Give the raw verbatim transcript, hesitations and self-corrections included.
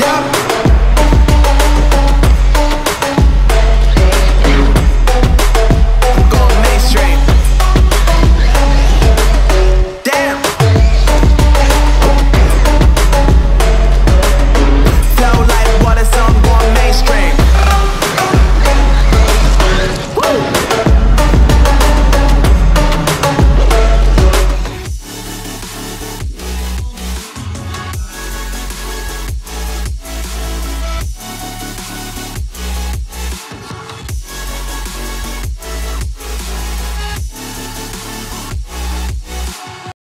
Yup.